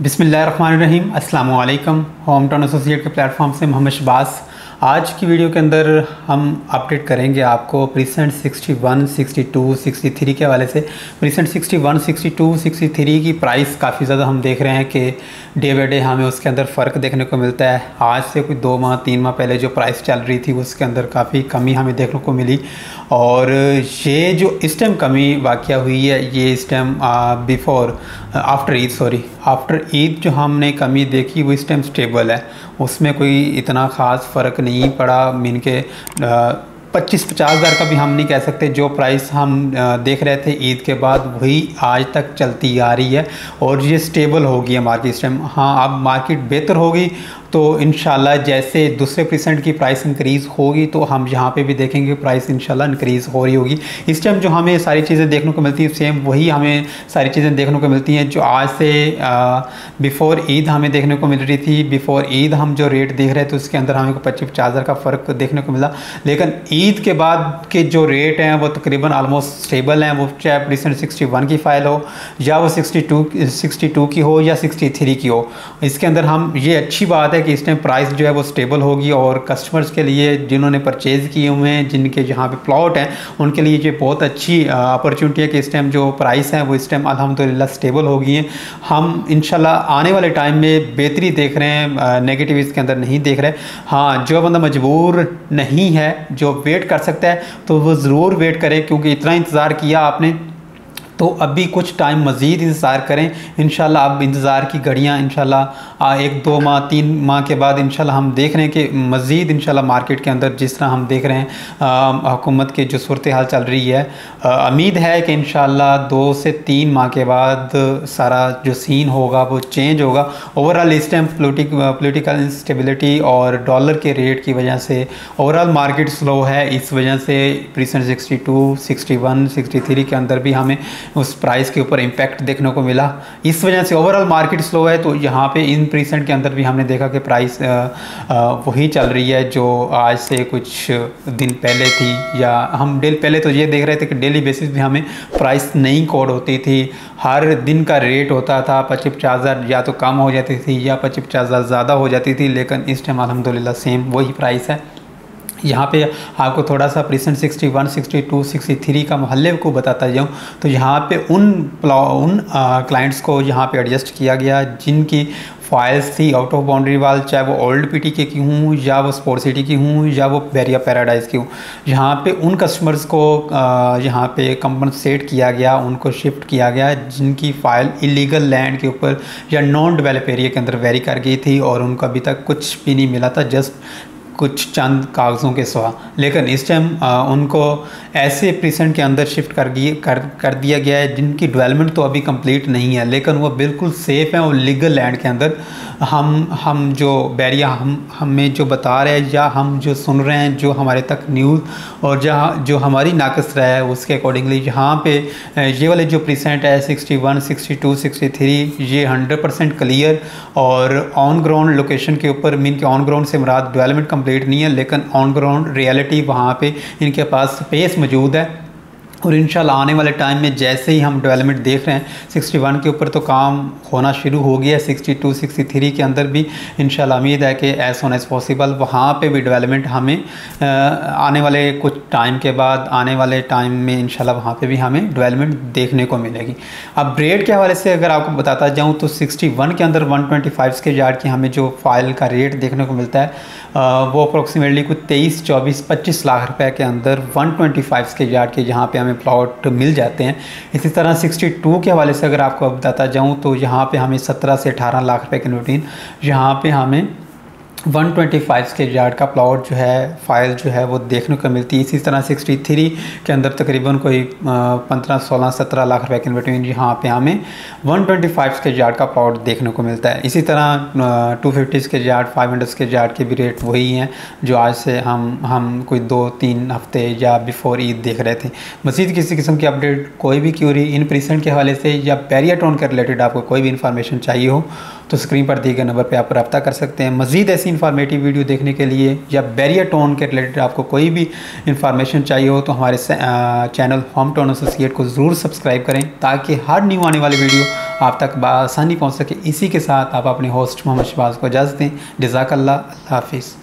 बिस्मिल्लाहिर्रहमानिर्रहीम, अस्सलामु अलैकुम। होम टाउन एसोसिएट के प्लेटफॉर्म से मोहम्मद शबाश। आज की वीडियो के अंदर हम अपडेट करेंगे आपको प्रीसेंट 61, 62, 63 के हवाले से। प्रीसेंट 61, 62, 63 की प्राइस काफ़ी ज़्यादा हम देख रहे हैं कि डे बाई डे हमें उसके अंदर फ़र्क देखने को मिलता है। आज से कोई 2 माह 3 माह पहले जो प्राइस चल रही थी उसके अंदर काफ़ी कमी हमें देखने को मिली, और ये जो इस टाइम कमी वाक़या हुई है, ये इस टाइम आफ्टर ईद जो हमने कमी देखी वो इस टाइम स्टेबल है, उसमें कोई इतना ख़ास फ़र्क नहीं पड़ा। मीन के 25-50 हज़ार का भी हम नहीं कह सकते। जो प्राइस हम देख रहे थे ईद के बाद वही आज तक चलती आ रही है, और ये स्टेबल होगी मार्केट इस टाइम। हाँ, अब मार्केट बेहतर होगी तो इंशाल्लाह जैसे दूसरे प्रीसेंट की प्राइस इंक्रीज़ होगी तो हम यहाँ पे भी देखेंगे प्राइस इंशाल्लाह इंक्रीज़ हो रही होगी। इस टाइम जो हमें सारी चीज़ें देखने को मिलती हैं सेम वही हमें सारी चीज़ें देखने को मिलती हैं जो आज से बिफ़ोर ईद हमें देखने को मिल रही थी। बिफ़ोर ईद हम जो रेट देख रहे थे उसके अंदर हमें 25-50 हज़ार का फ़र्क देखने को मिला, लेकिन ईद के बाद के जो रेट हैं वो तकरीबन आलमोस्ट स्टेबल हैं। वो चाहे प्रीसेंट 61 की फ़ाइल हो या वो 62 की हो या 63 की हो, इसके अंदर हम ये अच्छी बात है कि इस टाइम प्राइस जो है वो स्टेबल होगी, और कस्टमर्स के लिए जिन्होंने परचेज़ किए हुए हैं, जिनके जहाँ पे प्लॉट हैं, उनके लिए ये बहुत अच्छी अपॉर्चुनिटी है कि इस टाइम जो प्राइस है वो इस टाइम अल्हम्दुलिल्लाह स्टेबल हो गई है। हम इंशाल्लाह आने वाले टाइम में बेहतरी देख रहे हैं, नेगेटिव इसके अंदर नहीं देख रहे। हाँ, जो बंदा मजबूर नहीं है, जो वेट कर सकता है तो वो ज़रूर वेट करे, क्योंकि इतना इंतज़ार किया आपने तो अभी कुछ टाइम मज़ीद इंतज़ार करें। इंशाल्लाह अब इंतज़ार की घड़ियाँ इंशाल्लाह 1-2 माह 3 माह के बाद इंशाल्लाह हम देख रहे हैं कि मज़ीद इंशाल्लाह मार्केट के अंदर जिस तरह हम देख रहे हैं हुकूमत की जो सूरत हाल चल रही है, उम्मीद है कि इंशाल्लाह 2 से 3 माह के बाद सारा जो सीन होगा वो चेंज होगा। ओवरऑल इस टाइम पॉलिटिकल इंस्टेबिलिटी और डॉलर के रेट की वजह से ओवरऑल मार्केट स्लो है, इस वजह से प्रीसेंट 62, 61, 63 के अंदर भी हमें उस प्राइस के ऊपर इम्पैक्ट देखने को मिला। इस वजह से ओवरऑल मार्केट स्लो है, तो यहाँ पे इन प्रीसेंट के अंदर भी हमने देखा कि प्राइस वही चल रही है जो आज से कुछ दिन पहले थी, या हम डेली पहले तो ये देख रहे थे कि डेली बेसिस भी हमें प्राइस नई कोड होती थी, हर दिन का रेट होता था। 25-50 हज़ार या तो कम हो जाती थी या 25-50 हज़ार ज़्यादा हो जाती थी, लेकिन इस टाइम अल्हम्दुलिल्लाह सेम वही प्राइस है। यहाँ पे आपको थोड़ा सा प्रीसेंट 61, 62, 63 का महल्ले को बताता जाऊँ तो यहाँ पे उन क्लाइंट्स को यहाँ पे एडजस्ट किया गया जिनकी फाइल्स थी आउट ऑफ बाउंड्री वाल, चाहे वो ओल्ड पीटी की हूँ या वो स्पोर्ट सिटी की हूँ या वो वेरिया पैराडाइज़ की हूँ। यहाँ पे उन कस्टमर्स को यहाँ पे कंपनसेट किया गया, उनको शिफ्ट किया गया जिनकी फ़ाइल इलीगल लैंड के ऊपर या नॉन डेवलप एरिया के अंदर वेरी कर गई थी, और उनको अभी तक कुछ भी नहीं मिला था, जस्ट कुछ चंद कागज़ों के सिवा। लेकिन इस टाइम उनको ऐसे प्रीसेंट के अंदर शिफ्ट कर दिया गया है जिनकी डेवलपमेंट तो अभी कंप्लीट नहीं है, लेकिन वो बिल्कुल सेफ़ हैं और लीगल लैंड के अंदर। हम जो बैरिया हमें जो बता रहे हैं या हम जो सुन रहे हैं, जो हमारे तक न्यूज़ और जहाँ जो हमारी नाकस रहा है उसके अकॉर्डिंगली यहाँ पे ये वाले जो प्रीसेंट है 61, 62, 63 ये 100% क्लियर और ऑन ग्राउंड लोकेशन के ऊपर, मीन के ऑन ग्राउंड से मुराद डेवलपमेंट कंप्लीट नहीं है, लेकिन ऑन ग्राउंड रियलिटी वहाँ पे इनके पास स्पेस मौजूद है। और इंशाल्लाह आने वाले टाइम में जैसे ही हम डेवलपमेंट देख रहे हैं 61 के ऊपर तो काम होना शुरू हो गया है, 62, 63 के अंदर भी इंशाल्लाह उम्मीद है कि एज सोन एज पॉसिबल वहाँ पे भी डेवलपमेंट हमें आने वाले कुछ टाइम के बाद, आने वाले टाइम में इंशाल्लाह वहाँ पे भी हमें डेवलपमेंट देखने को मिलेगी। अब रेट के हवाले से अगर आपको बताता जाऊँ तो 61 के अंदर 125 के यार्ड की हमें जो फाइल का रेट देखने को मिलता है वो अप्रोक्सीमेटली कुछ 23-24-25 लाख रुपये के अंदर 125 के यार्ड के यहाँ पर हमें प्लॉट मिल जाते हैं। इसी तरह 62 के हवाले से अगर आपको बताता जाऊं तो यहाँ पे हमें 17 से 18 लाख रुपए के नोटिन यहाँ पे हमें 125 के यार्ड का प्लॉट जो है फाइल जो है वो देखने को मिलती है। इसी तरह 63 के अंदर तकरीबन कोई 15-16-17 लाख रुपए के इन्वेटमेंट यहाँ पे हमें 125 के यार्ड का प्लॉट देखने को मिलता है। इसी तरह 250 के यार्ड, 500 के यार्ड के भी रेट वही हैं जो आज से हम कोई 2-3 हफ्ते या बिफोर ईद देख रहे थे। मज़ीद किसी किस्म की अपडेट, कोई भी क्यूरी इन प्रीसेंट के हवाले से या बैरिया टाउन के रिलेटेड आपको कोई भी इंफॉर्मेशन चाहिए हो तो स्क्रीन पर दिए गए नंबर पे आप रब्ता कर सकते हैं। मज़ीद ऐसी इन्फॉर्मेटिव वीडियो देखने के लिए या बैरियर टाउन के रिलेटेड आपको कोई भी इन्फॉर्मेशन चाहिए हो तो हमारे चैनल होम टाउन एसोसिएट को ज़रूर सब्सक्राइब करें ताकि हर न्यू आने वाली वीडियो आप तक बआसानी पहुँच सके। इसी के साथ आप अपने होस्ट मोहम्मद शबाज़ को इजाज़त दें। जज़ाकल्लाह, अल्लाह हाफिज़।